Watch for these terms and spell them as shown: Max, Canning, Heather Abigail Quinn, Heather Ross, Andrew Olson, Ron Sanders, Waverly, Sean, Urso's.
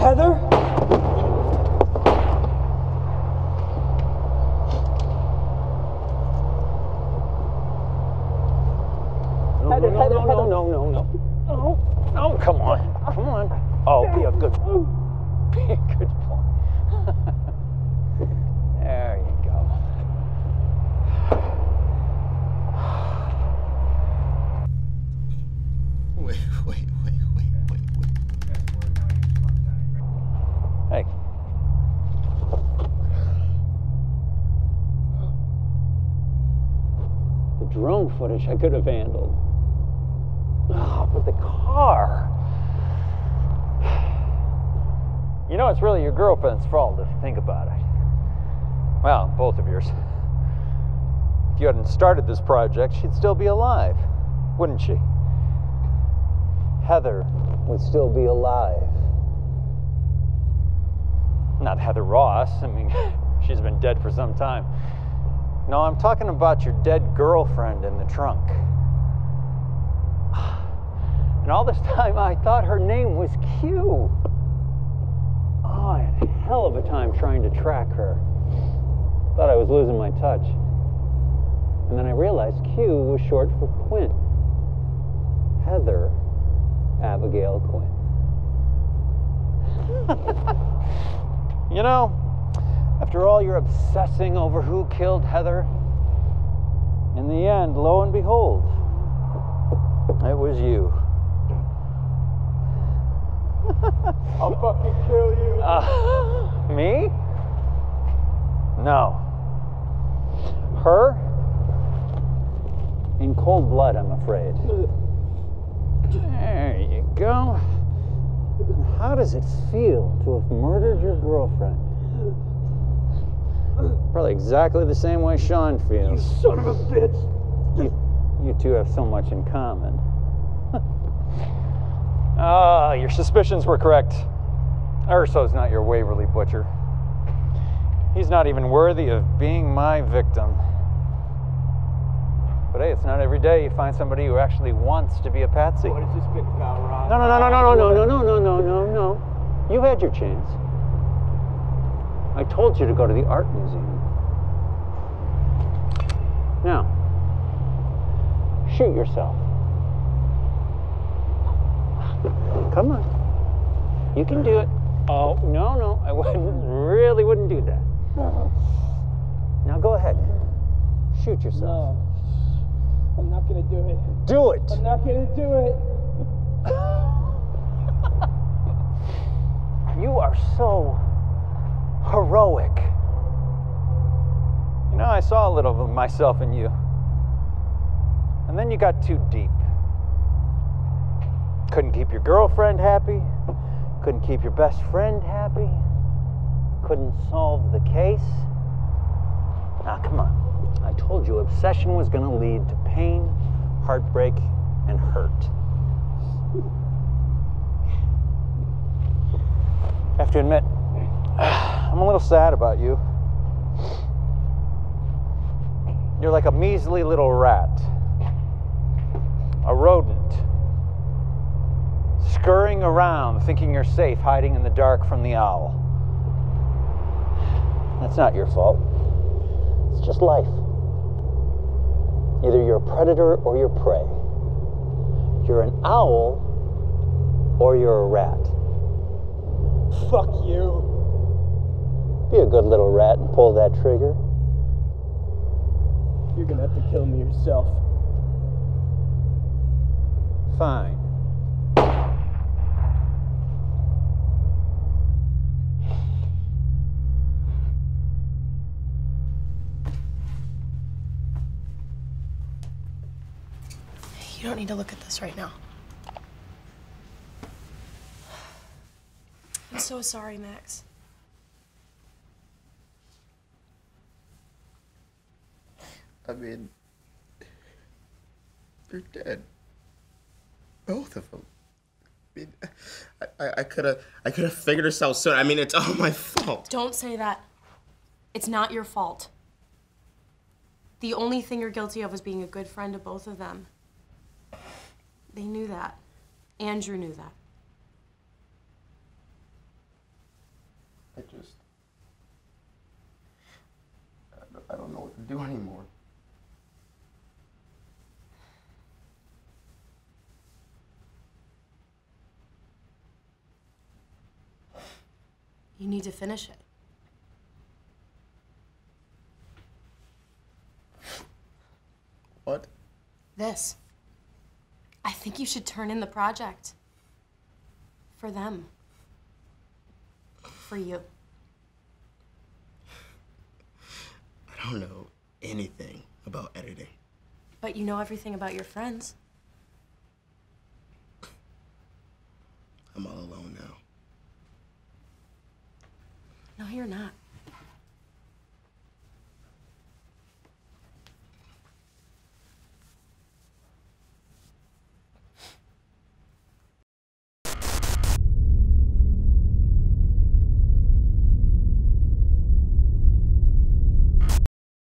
Heather? No, come on. Come on. Oh, be a good boy. Be a good boy. There you go. Wait. Hey. The drone footage I could have handled. Oh, but the car. You know, it's really your girlfriend's fault if you think about it. Well, both of yours. If you hadn't started this project, she'd still be alive, wouldn't she? Heather would still be alive. Not Heather Ross. I mean, she's been dead for some time. No, I'm talking about your dead girlfriend in the trunk. And all this time, I thought her name was Q. Oh, I had a hell of a time trying to track her. Thought I was losing my touch. And then I realized Q was short for Quinn. Heather Abigail Quinn. You know, after all you're obsessing over who killed Heather, in the end, lo and behold, it was you. I'll fucking kill you. Me? No. Her? In cold blood, I'm afraid. There you go. How does it feel to have murdered your girlfriend? Probably exactly the same way Sean feels. You son of a bitch! You two have so much in common. Ah, your suspicions were correct. Urso's not your Waverly butcher. He's not even worthy of being my victim. But hey, it's not every day you find somebody who actually wants to be a patsy. What is this big about, Ron? No. You had your chance. I told you to go to the art museum. Now, shoot yourself. Come on. You can do it. Oh, no. I really wouldn't do that. No. Now go ahead. Shoot yourself. No. I'm not going to do it. Do it. I'm not going to do it. You are so heroic. You know, I saw a little of myself in you. And then you got too deep. Couldn't keep your girlfriend happy. Couldn't keep your best friend happy. Couldn't solve the case. Now, come on. I told you obsession was going to lead to pain, heartbreak, and hurt. I have to admit, I'm a little sad about you. You're like a measly little rat. A rodent. Scurrying around, thinking you're safe, hiding in the dark from the owl. That's not your fault. It's just life. Either you're a predator or you're prey. You're an owl or you're a rat. Fuck you. Be a good little rat and pull that trigger. You're gonna have to kill me yourself. Fine. You don't need to look at this right now. I'm so sorry, Max. I mean, they're dead. Both of them. I mean, I could have figured this out soon. I mean, it's all my fault. Don't say that. It's not your fault. The only thing you're guilty of was being a good friend to both of them. They knew that. Andrew knew that. I don't know what to do anymore. You need to finish it. What? This. I think you should turn in the project. For them. For you. I don't know anything about editing. But you know everything about your friends. I'm all alone now. No, you're not.